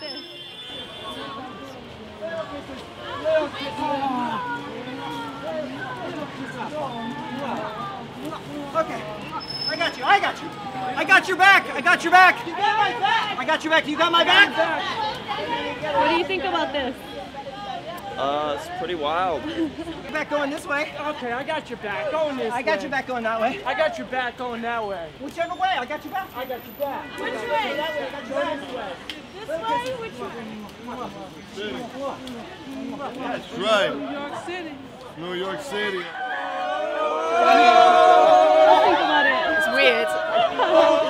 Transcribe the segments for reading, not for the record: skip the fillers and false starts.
this? Okay, I got you, I got you. I got your back, I got your back. You got my back. I got your back, you got my back. What do you think about this? It's pretty wild. Your back going this way. Okay, I got your back going this way. I got your back going that way. I got your back going that way. Whichever way, I got your back. I got your back. Which way? That way. I got your back. This way? Which way? That's right. New York City. New York City. What do you think about it? It's weird.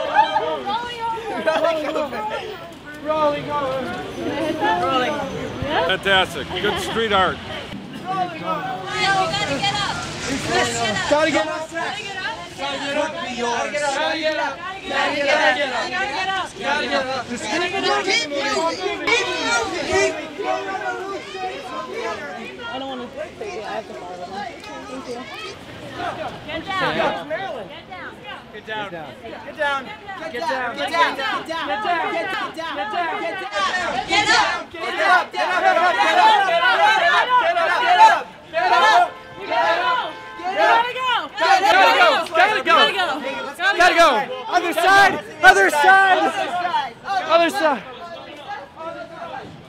Rolling over. Rolling over. Fantastic. Good street art. Ryan, you gotta get up. Gotta get up. Gotta get up. Gotta get up. Gotta get up. Gotta get up. Gotta get up. Keep moving. I don't want to say I have to follow. Thank you. Get down. Get down. Get down. Get down. Get down. Get down. Get down. Get down. Get down. Get down. Get up! Get up! Get up! Get up! Get up! Get up! Get up! Get up! Get up! Get up! Gotta go! Gotta go! Gotta go! Gotta go! Other side! Other side! Other side!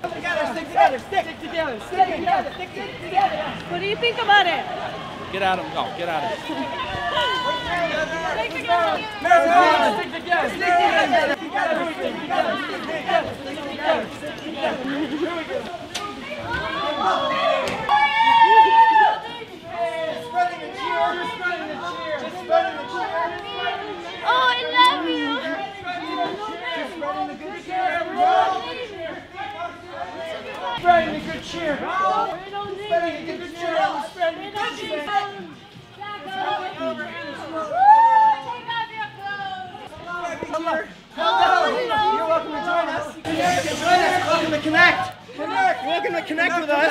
Stick together! Stick together! Stick together! Stick together! What do you think about it? Get out of him! Go! Get out of him! Stick together! Stick together! Stick together! Stick together! Spreading the good cheer. Spreading the good cheer. Spreading the good cheer. You're welcome to join us. Welcome to connect. Welcome to connect with us.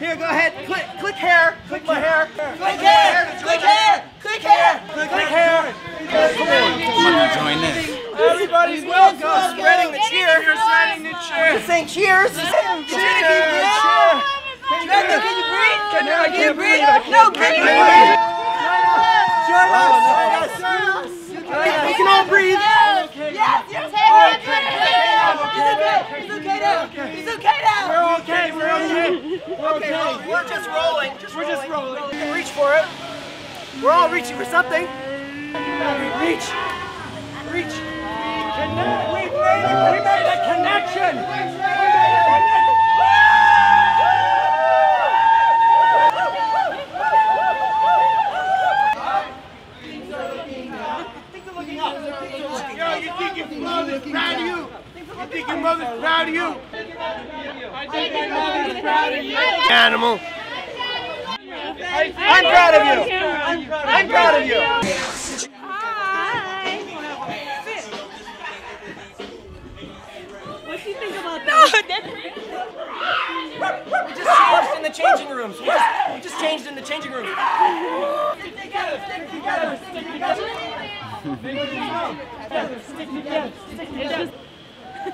Here, go ahead. Click hair. Click my hair. Click hair. Click hair. Click hair. Click hair. Join this. Everybody's welcome. Spreading the cheer. You're spreading the cheer. You're saying cheers. Can you breathe? No, can you breathe? Join us. We can all breathe. Yes, yes, it's okay now. It's okay now. We're okay. We're okay. We're okay. We're just rolling. We're just rolling. Reach for it. We're all reaching for something. Reach. Reach. Connect. We made it. We made a connection. Animal. I'm proud of you. I'm proud of you. What do you think about that? We just changed in the changing rooms. We just changed in the changing rooms. Stick together. Stick together. Stick together. Stick together. Stick together. You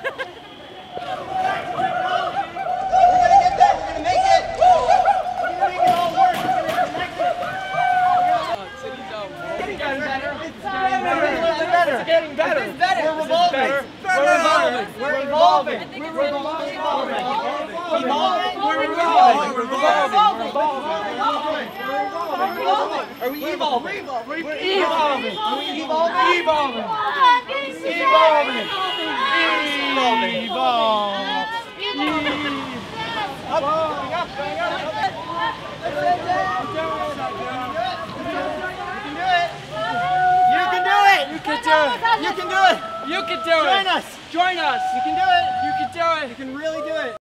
can do it! You can do it! Join us! You can do it! You can do it! You can really do it!